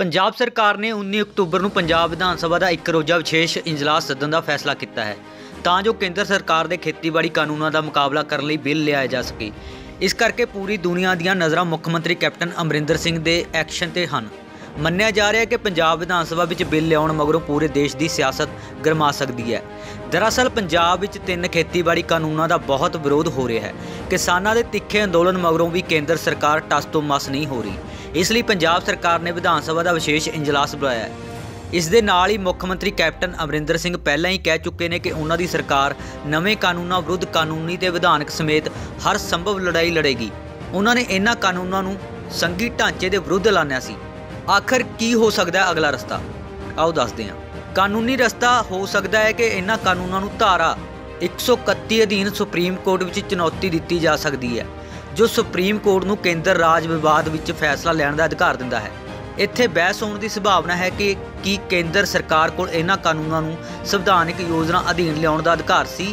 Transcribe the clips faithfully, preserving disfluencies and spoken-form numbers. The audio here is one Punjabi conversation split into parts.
पंजाब सरकार ने उन्नीस अक्तूबर ਨੂੰ पंजाब विधान सभा ਦਾ ਇੱਕ ਰੋਜ਼ਾ ਵਿਸ਼ੇਸ਼ ਇਜਲਾਸ ਸੱਦਣ ਦਾ ਫੈਸਲਾ ਕੀਤਾ ਹੈ ਤਾਂ ਜੋ ਕੇਂਦਰ ਸਰਕਾਰ ਦੇ ਖੇਤੀਬਾੜੀ ਕਾਨੂੰਨਾਂ ਦਾ ਮੁਕਾਬਲਾ ਕਰਨ ਲਈ ਬਿੱਲ ਲਿਆਇਆ ਜਾ ਸਕੇ। ਇਸ ਕਰਕੇ ਪੂਰੀ ਦੁਨੀਆ ਦੀਆਂ ਨਜ਼ਰਾਂ ਮੁੱਖ ਮੰਤਰੀ ਕੈਪਟਨ ਅਮਰਿੰਦਰ ਸਿੰਘ ਦੇ ਐਕਸ਼ਨ ਤੇ ਹਨ। ਮੰਨਿਆ ਜਾ ਰਿਹਾ ਹੈ ਕਿ ਪੰਜਾਬ ਵਿਧਾਨ ਸਭਾ ਵਿੱਚ ਬਿੱਲ ਲਿਆਉਣ ਮਗਰੋਂ ਪੂਰੇ ਦੇਸ਼ ਦੀ ਸਿਆਸਤ ਗਰਮਾ ਸਕਦੀ ਹੈ। ਦਰਅਸਲ ਪੰਜਾਬ ਵਿੱਚ ਤਿੰਨ ਖੇਤੀਬਾੜੀ ਕਾਨੂੰਨਾਂ ਦਾ ਬਹੁਤ ਵਿਰੋਧ ਹੋ ਰਿਹਾ ਹੈ। ਕਿਸਾਨਾਂ ਦੇ ਤਿੱਖੇ ਅੰਦੋਲਨ ਮਗਰੋਂ ਵੀ ਕੇਂਦਰ ਸਰਕਾਰ ਟਸ ਤੋਂ ਮਸ ਨਹੀਂ ਹੋ ਰਹੀ। ਇਸ ਲਈ ਪੰਜਾਬ ਸਰਕਾਰ ਨੇ ਵਿਧਾਨ ਸਭਾ ਦਾ ਵਿਸ਼ੇਸ਼ ਇਜਲਾਸ ਬੁਲਾਇਆ ਹੈ। ਇਸ ਦੇ ਨਾਲ ਹੀ ਮੁੱਖ ਮੰਤਰੀ ਕੈਪਟਨ ਅਮਰਿੰਦਰ ਸਿੰਘ ਪਹਿਲਾਂ ਹੀ ਕਹਿ ਚੁੱਕੇ ਨੇ ਕਿ ਉਹਨਾਂ ਦੀ ਸਰਕਾਰ ਨਵੇਂ ਕਾਨੂੰਨਾਂ ਵਿਰੁੱਧ ਕਾਨੂੰਨੀ ਤੇ ਵਿਧਾਨਕ ਸਮੇਤ ਹਰ ਸੰਭਵ ਲੜਾਈ ਲੜੇਗੀ। ਉਹਨਾਂ ਨੇ ਇਹਨਾਂ ਕਾਨੂੰਨਾਂ ਨੂੰ ਸੰਘੀ ਢਾਂਚੇ ਦੇ ਵਿਰੁੱਧ ਐਲਾਨਿਆ ਸੀ। आखिर की हो सकता है अगला रस्ता, आओ दसते हैं। कानूनी रस्ता हो सकता है कि इन्हों कानूनों धारा एक सौ इकती अधीन सुप्रीम कोर्ट में चुनौती दी जा सकती है, जो सुप्रीम कोर्ट को केंद्र राज विवाद में फैसला लैन का अधिकार दिता है। इत्थे बहस होने की संभावना है कि की केंद्र सरकार को इन्हों कानूनों संविधानिक योजना अधीन लियाउण का अधिकार सी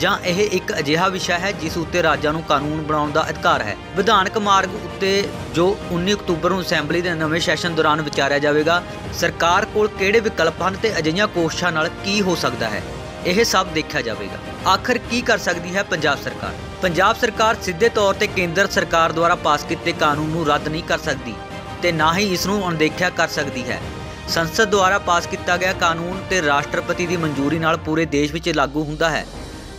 ਜਾਂ ਇਹ ਇੱਕ ਅਜਿਹਾ ਵਿਸ਼ਾ ਹੈ ਜਿਸ ਉੱਤੇ ਰਾਜਾਂ ਨੂੰ ਕਾਨੂੰਨ ਬਣਾਉਣ ਦਾ ਅਧਿਕਾਰ ਹੈ। ਵਿਧਾਨਕ ਮਾਰਗ ਉੱਤੇ ਜੋ ਉੱਨੀ ਅਕਤੂਬਰ ਨੂੰ ਅਸੈਂਬਲੀ ਦੇ ਨਵੇਂ ਸੈਸ਼ਨ ਦੌਰਾਨ ਵਿਚਾਰਿਆ ਜਾਵੇਗਾ, ਸਰਕਾਰ ਕੋਲ ਕਿਹੜੇ ਵਿਕਲਪ ਹਨ ਤੇ ਅਜਿਹੀਆਂ ਕੋਸ਼ਿਸ਼ਾਂ ਨਾਲ ਕੀ ਹੋ ਸਕਦਾ ਹੈ, ਇਹ ਸਭ ਦੇਖਿਆ ਜਾਵੇਗਾ। ਆਖਰ ਕੀ ਕਰ ਸਕਦੀ ਹੈ ਪੰਜਾਬ ਸਰਕਾਰ? ਪੰਜਾਬ ਸਰਕਾਰ ਸਿੱਧੇ ਤੌਰ ਤੇ ਕੇਂਦਰ ਸਰਕਾਰ ਦੁਆਰਾ ਪਾਸ ਕੀਤੇ ਕਾਨੂੰਨ ਨੂੰ ਰੱਦ ਨਹੀਂ ਕਰ ਸਕਦੀ ਤੇ ਨਾ ਹੀ ਇਸ ਨੂੰ ਅਣਦੇਖਿਆ ਕਰ ਸਕਦੀ ਹੈ। ਸੰਸਦ ਦੁਆਰਾ ਪਾਸ ਕੀਤਾ ਗਿਆ ਕਾਨੂੰਨ ਤੇ ਰਾਸ਼ਟਰਪਤੀ ਦੀ ਮਨਜ਼ੂਰੀ ਨਾਲ ਪੂਰੇ ਦੇਸ਼ ਵਿੱਚ ਲਾਗੂ ਹੁੰਦਾ ਹੈ।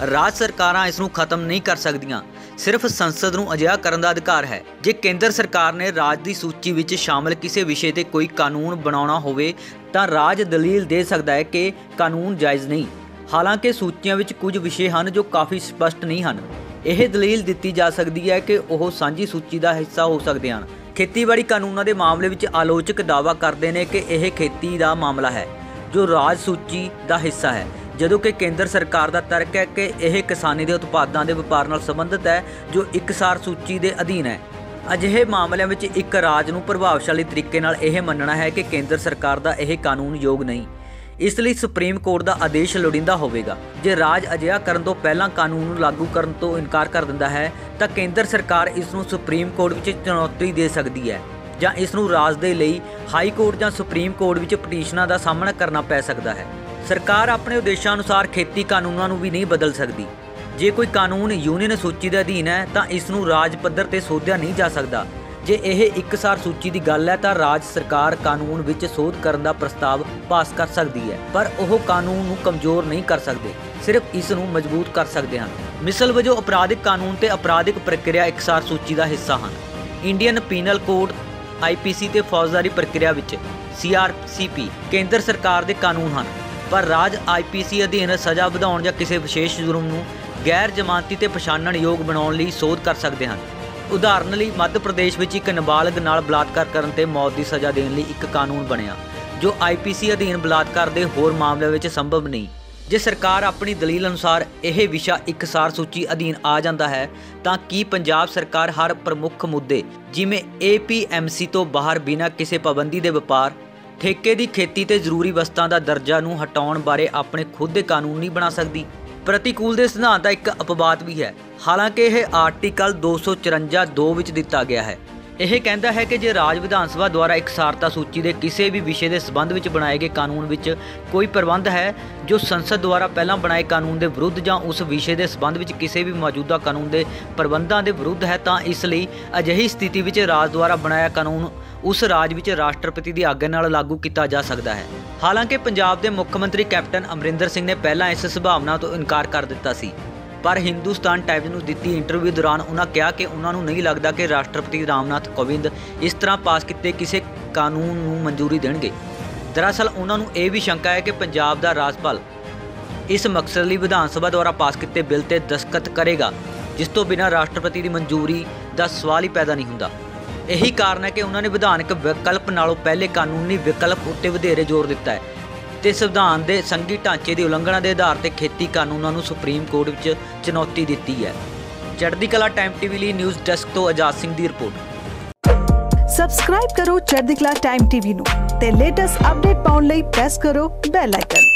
ਰਾਜ ਸਰਕਾਰਾਂ ਇਸ ਨੂੰ ਖਤਮ ਨਹੀਂ ਕਰ ਸਕਦੀਆਂ, ਸਿਰਫ ਸੰਸਦ ਨੂੰ ਅਜਿਹਾ ਕਰਨ ਦਾ ਅਧਿਕਾਰ ਹੈ। ਜੇ ਕੇਂਦਰ ਸਰਕਾਰ ਨੇ ਰਾਜ ਦੀ ਸੂਚੀ ਵਿੱਚ ਸ਼ਾਮਲ ਕਿਸੇ ਵਿਸ਼ੇ ਤੇ ਕੋਈ ਕਾਨੂੰਨ ਬਣਾਉਣਾ ਹੋਵੇ ਤਾਂ ਰਾਜ ਦਲੀਲ ਦੇ ਸਕਦਾ ਹੈ ਕਿ ਕਾਨੂੰਨ ਜਾਇਜ਼ ਨਹੀਂ। ਹਾਲਾਂਕਿ ਸੂਚੀਆਂ ਵਿੱਚ ਕੁਝ ਵਿਸ਼ੇ ਹਨ ਜੋ ਕਾਫੀ ਸਪਸ਼ਟ ਨਹੀਂ ਹਨ। ਇਹ ਦਲੀਲ ਦਿੱਤੀ ਜਾ ਸਕਦੀ ਹੈ ਕਿ ਉਹ ਸਾਂਝੀ ਸੂਚੀ ਦਾ ਹਿੱਸਾ ਹੋ ਸਕਦੇ ਹਨ। ਖੇਤੀਬਾੜੀ ਕਾਨੂੰਨਾਂ ਦੇ ਮਾਮਲੇ ਵਿੱਚ ਆਲੋਚਕ ਦਾਅਵਾ ਕਰਦੇ ਨੇ ਕਿ ਇਹ ਖੇਤੀ ਦਾ ਮਾਮਲਾ ਹੈ ਜੋ ਰਾਜ ਸੂਚੀ ਦਾ ਹਿੱਸਾ ਹੈ, ਜਦੋਂ ਕਿ ਕੇਂਦਰ ਸਰਕਾਰ ਦਾ ਤਰਕ ਹੈ ਕਿ ਇਹ ਕਿਸਾਨੀ ਦੇ ਉਤਪਾਦਾਂ ਦੇ ਵਪਾਰ ਨਾਲ ਸੰਬੰਧਿਤ ਹੈ ਜੋ ਇਕਸਾਰ ਸੂਚੀ ਦੇ ਅਧੀਨ ਹੈ। ਅਜਿਹੇ ਮਾਮਲਿਆਂ ਵਿੱਚ ਇੱਕ ਰਾਜ ਨੂੰ ਪ੍ਰਭਾਵਸ਼ਾਲੀ ਤਰੀਕੇ ਨਾਲ ਇਹ ਮੰਨਣਾ ਹੈ ਕਿ ਕੇਂਦਰ ਸਰਕਾਰ ਦਾ ਇਹ ਕਾਨੂੰਨ ਯੋਗ ਨਹੀਂ, ਇਸ ਲਈ ਸੁਪਰੀਮ ਕੋਰਟ ਦਾ ਆਦੇਸ਼ ਲੋੜੀਂਦਾ ਹੋਵੇਗਾ। ਜੇ ਰਾਜ ਅਜਿਹਾ ਕਰਨ ਤੋਂ ਪਹਿਲਾਂ ਕਾਨੂੰਨ ਨੂੰ ਲਾਗੂ ਕਰਨ ਤੋਂ ਇਨਕਾਰ ਕਰ ਦਿੰਦਾ ਹੈ ਤਾਂ ਕੇਂਦਰ ਸਰਕਾਰ ਇਸ ਨੂੰ ਸੁਪਰੀਮ ਕੋਰਟ ਵਿੱਚ ਚੁਣੌਤੀ ਦੇ ਸਕਦੀ ਹੈ ਜਾਂ ਇਸ ਨੂੰ ਰਾਜ ਦੇ ਲਈ ਹਾਈ ਕੋਰਟ ਜਾਂ ਸੁਪਰੀਮ ਕੋਰਟ ਵਿੱਚ ਪਟੀਸ਼ਨਾਂ ਦਾ ਸਾਹਮਣਾ ਕਰਨਾ ਪੈ ਸਕਦਾ ਹੈ। ਸਰਕਾਰ ਆਪਣੇ ਉਦੇਸ਼ਾਂ ਅਨੁਸਾਰ ਖੇਤੀ ਕਾਨੂੰਨਾਂ ਨੂੰ ਵੀ ਨਹੀਂ ਬਦਲ ਸਕਦੀ। ਜੇ ਕੋਈ ਕਾਨੂੰਨ ਯੂਨੀਅਨ ਸੂਚੀ ਦੇ ਅਧੀਨ ਹੈ ਤਾਂ ਇਸ ਨੂੰ ਰਾਜ ਪੱਧਰ ਤੇ ਸੋਧਿਆ ਨਹੀਂ ਜਾ ਸਕਦਾ। ਜੇ ਇਹ ਇਕਸਾਰ ਸੂਚੀ ਦੀ ਗੱਲ ਹੈ ਤਾਂ ਰਾਜ ਸਰਕਾਰ ਕਾਨੂੰਨ ਵਿੱਚ ਸੋਧ ਕਰਨ ਦਾ ਪ੍ਰਸਤਾਵ ਪਾਸ ਕਰ ਸਕਦੀ ਹੈ, ਪਰ ਉਹ ਕਾਨੂੰਨ ਨੂੰ ਕਮਜ਼ੋਰ ਨਹੀਂ ਕਰ ਸਕਦੇ, ਸਿਰਫ ਇਸ ਨੂੰ ਮਜ਼ਬੂਤ ਕਰ ਸਕਦੇ ਹਨ। ਮਿਸਲ ਵਜੋਂ ਅਪਰਾਧਿਕ ਕਾਨੂੰਨ ਤੇ ਅਪਰਾਧਿਕ ਪ੍ਰਕਿਰਿਆ ਇਕਸਾਰ ਸੂਚੀ ਦਾ ਹਿੱਸਾ ਹਨ। Indian penal code, I P C ਤੇ ਫੌਜਦਾਰੀ ਪ੍ਰਕਿਰਿਆ ਵਿੱਚ ਸੀ ਆਰ ਪੀ ਸੀ ਕੇਂਦਰ ਸਰਕਾਰ ਦੇ ਕਾਨੂੰਨ ਹਨ, पर राज आई पी सी अधीन सज़ा ਵਧਾਉਣ ਜਾਂ ਕਿਸੇ ਵਿਸ਼ੇਸ਼ ਜੁਰਮ ਨੂੰ ਗੈਰ ਜ਼ਮਾਨਤੀ ਤੇ ਪਛਾਣਨ ਯੋਗ ਬਣਾਉਣ ਲਈ ਸੋਧ ਕਰ ਸਕਦੇ ਹਨ। ਉਦਾਹਰਨ ਲਈ ਮੱਧ ਪ੍ਰਦੇਸ਼ ਵਿੱਚ ਇੱਕ ਨਾਬਾਲਗ ਨਾਲ ਬਲਾਤਕਾਰ ਕਰਨ ਤੇ ਮੌਤ ਦੀ ਸਜ਼ਾ ਦੇਣ ਲਈ ਇੱਕ ਕਾਨੂੰਨ ਬਣਿਆ ਜੋ ਆਈ ਪੀ ਸੀ ਅਧੀਨ ਬਲਾਤਕਾਰ ਦੇ ਹੋਰ ਮਾਮਲਿਆਂ ਵਿੱਚ ਸੰਭਵ ਨਹੀਂ। ਜੇ ਸਰਕਾਰ ਆਪਣੀ ਦਲੀਲ ਅਨੁਸਾਰ ਇਹ ਵਿਸ਼ਾ ਇਕਸਾਰ ਸੂਚੀ ਅਧੀਨ ਆ ਜਾਂਦਾ ਹੈ ਤਾਂ ਕੀ ਪੰਜਾਬ ਸਰਕਾਰ ਹਰ ਪ੍ਰਮੁੱਖ ਮੁੱਦੇ ਜਿਵੇਂ ਏ ਪੀ ਐਮ ਸੀ ਤੋਂ ਬਾਹਰ ਬਿਨਾਂ ਕਿਸੇ ਪਾਬੰਦੀ ਦੇ ਵਪਾਰ, ਠੇਕੇ ਦੀ ਖੇਤੀ ਤੇ ਜ਼ਰੂਰੀ ਵਸਤਾਂ ਦਾ ਦਰਜਾ ਨੂੰ ਹਟਾਉਣ ਬਾਰੇ ਆਪਣੇ ਖੁਦ ਦੇ ਕਾਨੂੰਨ ਨਹੀਂ ਬਣਾ ਸਕਦੀ? ਪ੍ਰਤੀਕੂਲ ਦੇ ਸਿਧਾਂਤ ਦਾ ਇੱਕ ਅਪਵਾਦ ਵੀ ਹੈ, ਹਾਲਾਂਕਿ ਇਹ ਆਰਟੀਕਲ ਦੋ ਸੌ ਚੁਰਾਨਵੇਂ ਦੋ ਵਿੱਚ ਦਿੱਤਾ ਗਿਆ ਹੈ। ਇਹ ਕਹਿੰਦਾ ਹੈ ਕਿ ਜੇ ਰਾਜ ਵਿਧਾਨ ਸਭਾ ਦੁਆਰਾ ਇਕਸਾਰਤਾ ਸੂਚੀ ਦੇ ਕਿਸੇ ਵੀ ਵਿਸ਼ੇ ਦੇ ਸਬੰਧ ਵਿੱਚ ਬਣਾਏ ਗਏ ਕਾਨੂੰਨ ਵਿੱਚ ਕੋਈ ਪ੍ਰਬੰਧ ਹੈ ਜੋ ਸੰਸਦ ਦੁਆਰਾ ਪਹਿਲਾਂ ਬਣਾਏ ਕਾਨੂੰਨ ਦੇ ਵਿਰੁੱਧ ਜਾਂ ਉਸ ਵਿਸ਼ੇ ਦੇ ਸਬੰਧ ਵਿੱਚ ਕਿਸੇ ਵੀ ਮੌਜੂਦਾ ਕਾਨੂੰਨ ਦੇ ਪ੍ਰਬੰਧਾਂ ਦੇ ਵਿਰੁੱਧ ਹੈ ਤਾਂ ਇਸ ਲਈ ਅਜਿਹੀ ਸਥਿਤੀ ਵਿੱਚ ਰਾਜ ਦੁਆਰਾ ਬਣਾਇਆ ਕਾਨੂੰਨ ਉਸ ਰਾਜ ਵਿੱਚ ਰਾਸ਼ਟਰਪਤੀ ਦੀ ਆਗਿਆ ਨਾਲ ਲਾਗੂ ਕੀਤਾ ਜਾ ਸਕਦਾ ਹੈ। ਹਾਲਾਂਕਿ ਪੰਜਾਬ ਦੇ ਮੁੱਖ ਮੰਤਰੀ ਕੈਪਟਨ ਅਮਰਿੰਦਰ ਸਿੰਘ ਨੇ ਪਹਿਲਾਂ ਇਸ ਸੰਭਾਵਨਾ ਤੋਂ ਇਨਕਾਰ ਕਰ ਦਿੱਤਾ ਸੀ, ਪਰ ਹਿੰਦੁਸਤਾਨ ਟਾਈਮਜ਼ ਨੂੰ ਦਿੱਤੀ ਇੰਟਰਵਿਊ ਦੌਰਾਨ ਉਹਨਾਂ ਕਿਹਾ ਕਿ ਉਹਨਾਂ ਨੂੰ ਨਹੀਂ ਲੱਗਦਾ ਕਿ ਰਾਸ਼ਟਰਪਤੀ ਰਾਮ ਨਾਥ ਕੋਵਿੰਦ ਇਸ ਤਰ੍ਹਾਂ ਪਾਸ ਕੀਤੇ ਕਿਸੇ ਕਾਨੂੰਨ ਨੂੰ ਮਨਜ਼ੂਰੀ ਦੇਣਗੇ। ਦਰਅਸਲ ਉਹਨਾਂ ਨੂੰ ਇਹ ਵੀ ਸ਼ੰਕਾ ਹੈ ਕਿ ਪੰਜਾਬ ਦਾ ਰਾਜਪਾਲ ਇਸ ਮਕਸਦ ਲਈ ਵਿਧਾਨ ਸਭਾ ਦੁਆਰਾ ਪਾਸ ਕੀਤੇ ਬਿੱਲ ਤੇ ਦਸਤਖਤ ਕਰੇਗਾ ਜਿਸ ਤੋਂ ਬਿਨਾਂ ਰਾਸ਼ਟਰਪਤੀ ਦੀ ਮਨਜ਼ੂਰੀ ਦਾ ਸਵਾਲ ਹੀ ਪੈਦਾ ਨਹੀਂ ਹੁੰਦਾ। ਇਹੀ ਕਾਰਨ ਹੈ ਕਿ ਉਹਨਾਂ ਨੇ ਵਿਧਾਨਕ ਵਿਕਲਪ ਨਾਲੋਂ ਪਹਿਲੇ ਕਾਨੂੰਨੀ ਵਿਕਲਪ ਉੱਤੇ ਵਧੇਰੇ ਜ਼ੋਰ ਦਿੱਤਾ ਹੈ ਤੇ ਸੰਵਿਧਾਨ ਦੇ ਸੰਘੀ ਢਾਂਚੇ ਦੀ ਉਲੰਘਣਾ ਦੇ ਆਧਾਰ ਤੇ ਖੇਤੀ ਕਾਨੂੰਨਾਂ ਨੂੰ ਸੁਪਰੀਮ ਕੋਰਟ ਵਿੱਚ ਚੁਣੌਤੀ ਦਿੱਤੀ ਹੈ। ਚੜ੍ਹਦੀਕਲਾ ਟਾਈਮ ਟੀਵੀ ਲਈ ਨਿਊਜ਼ ਡੈਸਕ ਤੋਂ ਆਜ਼ਾਦ ਸਿੰਘ ਦੀ ਰਿਪੋਰਟ। ਸਬਸਕ੍ਰਾਈਬ ਕਰੋ ਚੜ੍ਹਦੀਕਲਾ ਟਾਈਮ ਟੀਵੀ ਨੂੰ ਤੇ ਲੇਟੈਸਟ ਅਪਡੇਟ ਪਾਉਣ ਲਈ ਪ੍ਰੈਸ ਕਰੋ ਬੈਲ ਆਈਕਨ।